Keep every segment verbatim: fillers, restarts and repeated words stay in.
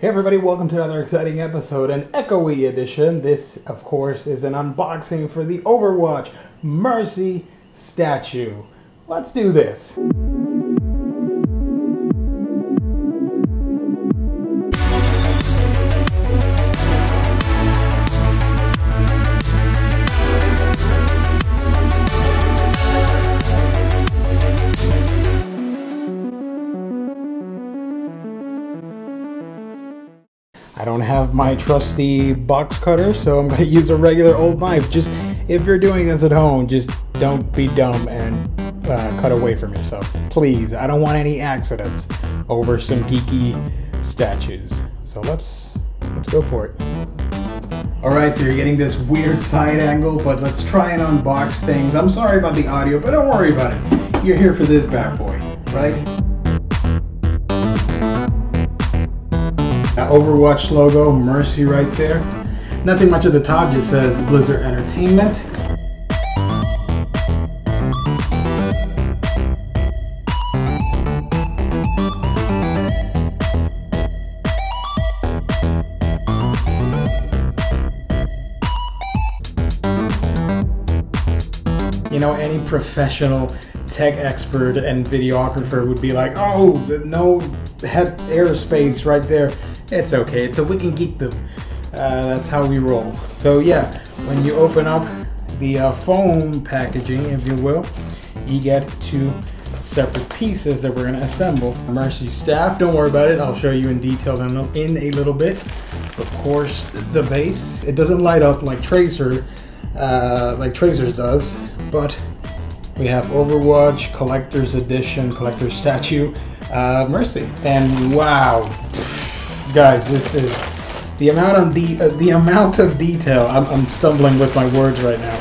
Hey everybody, welcome to another exciting episode, an echoey edition. This, of course, is an unboxing for the Overwatch Mercy statue. Let's do this. I don't have my trusty box cutter, so I'm going to use a regular old knife. Just, if you're doing this at home, just don't be dumb and uh, cut away from yourself. Please, I don't want any accidents over some geeky statues. So let's, let's go for it. Alright, so you're getting this weird side angle, but let's try and unbox things. I'm sorry about the audio, but don't worry about it. You're here for this bad boy, right? Overwatch logo, Mercy right there. Nothing much at the top, just says Blizzard Entertainment. You know, any professional tech expert and videographer would be like, oh, no head airspace right there. It's okay, it's a Wiki Geekdom. Uh, that's how we roll. So yeah, when you open up the uh, foam packaging, if you will, you get two separate pieces that we're gonna assemble. Mercy's staff, don't worry about it, I'll show you in detail in a little bit. Of course, the base. It doesn't light up like Tracer, uh, like Tracer's does, but we have Overwatch, Collector's Edition, Collector's Statue, uh, Mercy. And wow. Guys, this is the amount of the uh, the amount of detail. I'm, I'm stumbling with my words right now.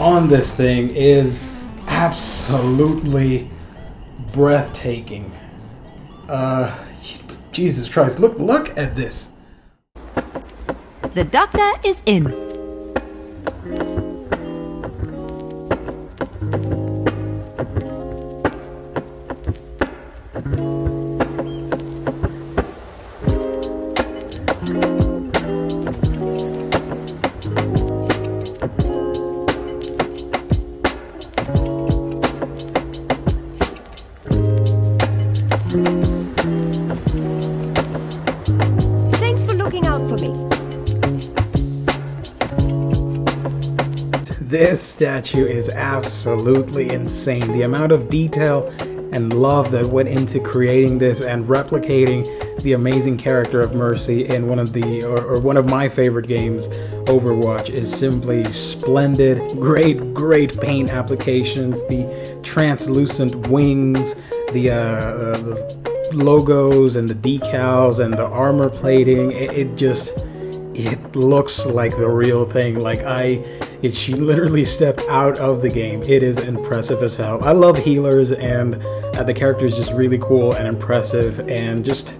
On this thing is absolutely breathtaking. Uh, Jesus Christ! Look, look at this. The doctor is in. Thanks for looking out for me. This statue is absolutely insane. The amount of detail and love that went into creating this and replicating the amazing character of Mercy in one of the or, or one of my favorite games, Overwatch, is simply splendid. Great, great paint applications, the translucent wings, the, uh, uh, the logos and the decals and the armor plating. It, it just, it looks like the real thing. Like I, it, she literally stepped out of the game. It is impressive as hell. I love healers, and uh, the character is just really cool and impressive, and just,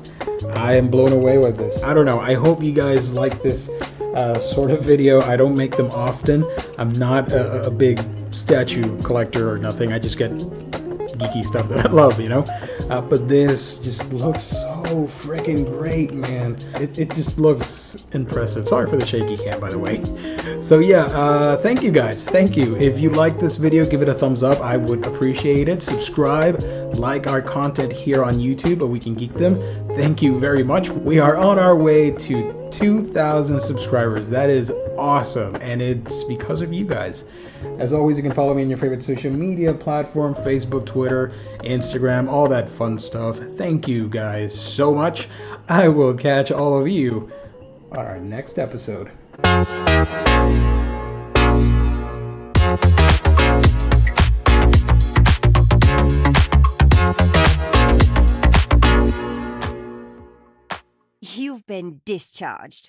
I am blown away with this. I don't know, I hope you guys like this uh, sort of video. I don't make them often. I'm not a, a big statue collector or nothing. I just get geeky stuff that I love, you know, uh, but this just looks so freaking great, man. It, it just looks impressive. Sorry for the shaky cam, by the way. So yeah, uh, thank you guys, thank you. If you like this video, give it a thumbs up, I would appreciate it. Subscribe, like our content here on YouTube, but we can geek them. Thank you very much. We are on our way to two thousand subscribers. That is awesome, and it's because of you guys. As always, you can follow me on your favorite social media platform, Facebook, Twitter, Instagram, all that fun stuff. Thank you guys so much. I will catch all of you on our next episode. You've been discharged.